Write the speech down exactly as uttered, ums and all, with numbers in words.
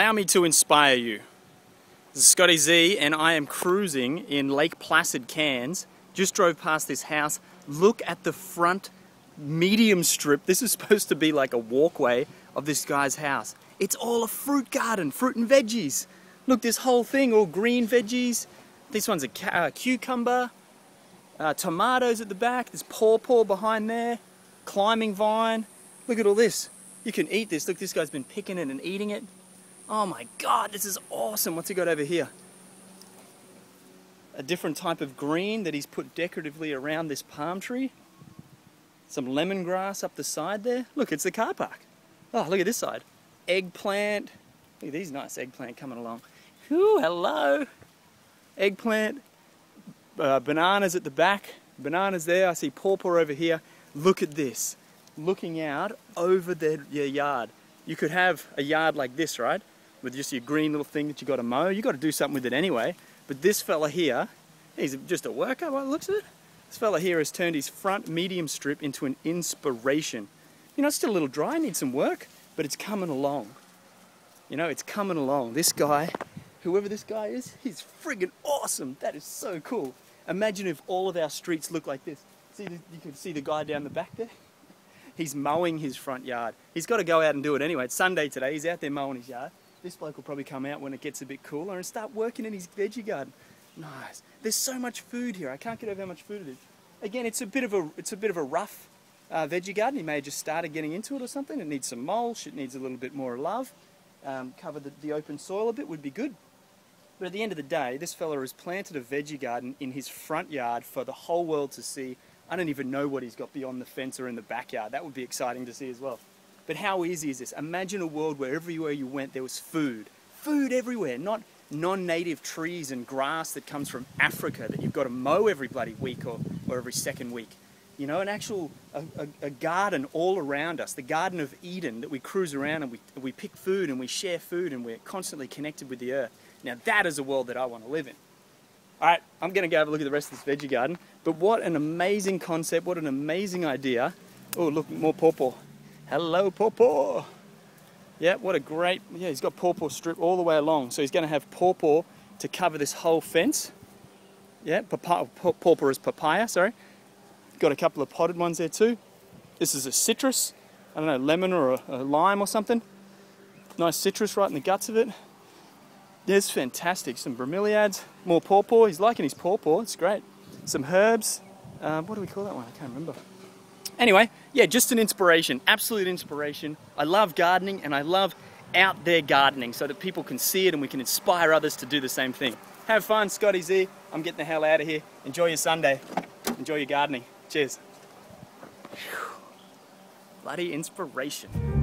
Allow me to inspire you. This is Scotty Z and I am cruising in Lake Placid, Cairns. Just drove past this house. Look at the front medium strip. This is supposed to be like a walkway of this guy's house. It's all a fruit garden, fruit and veggies. Look, this whole thing, all green veggies. This one's a uh, cucumber. Uh, tomatoes at the back. There's pawpaw behind there. Climbing vine. Look at all this. You can eat this. Look, this guy's been picking it and eating it. Oh my God, this is awesome. What's he got over here? A different type of green that he's put decoratively around this palm tree. Some lemongrass up the side there. Look, it's the car park. Oh, look at this side. Eggplant. Look at these nice eggplant coming along. Ooh, hello. Eggplant. Uh, bananas at the back. Bananas there. I see pawpaw over here. Look at this. Looking out over their, your yard. You could have a yard like this, right? With just your green little thing that you got to mow. You got to do something with it anyway. But this fella here, he's just a worker by the looks of it. This fella here has turned his front medium strip into an inspiration. You know, it's still a little dry, needs some work, but it's coming along. You know, it's coming along. This guy, whoever this guy is, he's friggin' awesome. That is so cool. Imagine if all of our streets look like this. See, you can see the guy down the back there. He's mowing his front yard. He's got to go out and do it anyway. It's Sunday today. He's out there mowing his yard. This bloke will probably come out when it gets a bit cooler and start working in his veggie garden. Nice. There's so much food here. I can't get over how much food it is. Again, it's a bit of a, it's a, bit of a rough uh, veggie garden. He may have just started getting into it or something. It needs some mulch. It needs a little bit more love. Um, cover the, the open soil a bit would be good. But at the end of the day, this fella has planted a veggie garden in his front yard for the whole world to see. I don't even know what he's got beyond the fence or in the backyard. That would be exciting to see as well. But how easy is this? Imagine a world where everywhere you went there was food. Food everywhere, not non-native trees and grass that comes from Africa that you've got to mow every bloody week or, or every second week. You know, an actual a, a, a garden all around us, the Garden of Eden that we cruise around and we, we pick food and we share food and we're constantly connected with the earth. Now that is a world that I want to live in. All right, I'm going to go have a look at the rest of this veggie garden. But what an amazing concept, what an amazing idea. Oh, look, more pawpaw. Hello, pawpaw. Yeah, what a great, yeah, he's got pawpaw strip all the way along. So he's going to have pawpaw to cover this whole fence. Yeah, pawpaw, pawpaw is papaya, sorry. Got a couple of potted ones there too. This is a citrus, I don't know, lemon or a, a lime or something. Nice citrus right in the guts of it. Yeah, it's fantastic. Some bromeliads, more pawpaw. He's liking his pawpaw. It's great. Some herbs. Um, what do we call that one? I can't remember. Anyway, yeah, just an inspiration. Absolute inspiration. I love gardening and I love out there gardening so that people can see it and we can inspire others to do the same thing. Have fun, Scotty Z. I'm getting the hell out of here. Enjoy your Sunday. Enjoy your gardening. Cheers. Whew. Bloody inspiration.